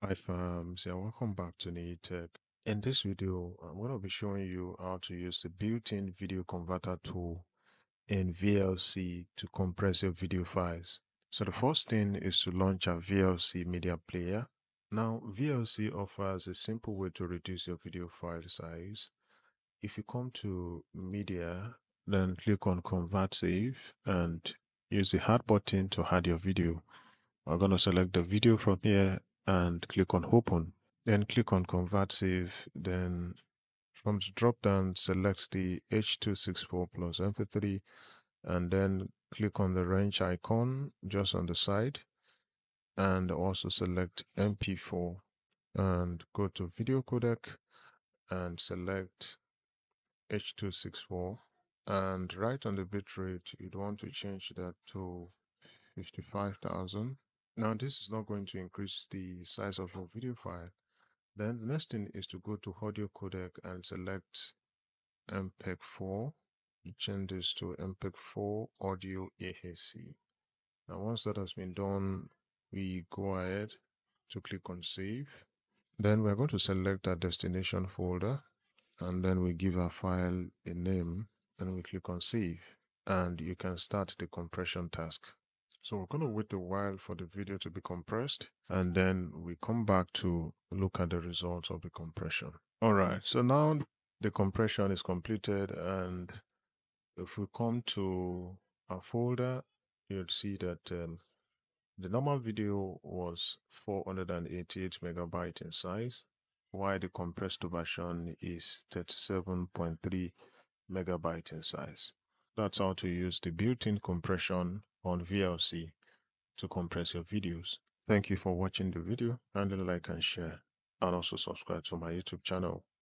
Hi fams, yeah, welcome back to NiyiTech. In this video, I'm going to be showing you how to use the built-in video converter tool in VLC to compress your video files. So the first thing is to launch a VLC media player. Now, VLC offers a simple way to reduce your video file size. If you come to media, then click on convert save and use the hard button to add your video. I'm going to select the video from here and click on open, then click on convert save. Then from the drop down, select the H264 plus MP3 and then click on the wrench icon just on the side and also select MP4 and go to video codec and select H264, and right on the bitrate you'd want to change that to 55,000. Now, this is not going to increase the size of your video file. Then the next thing is to go to audio codec and select MPEG-4. Change this to MPEG-4 audio AAC. Now, once that has been done, we go ahead to click on save. Then we're going to select our destination folder and then we give our file a name and we click on save, and you can start the compression task. So we're going to wait a while for the video to be compressed, and then we come back to look at the results of the compression. All right, so now the compression is completed, and if we come to our folder, you'll see that the normal video was 488 megabytes in size, while the compressed version is 37.3 megabytes in size. That's how to use the built-in compression on VLC to compress your videos. Thank you for watching the video, and like and share, and also subscribe to my YouTube channel.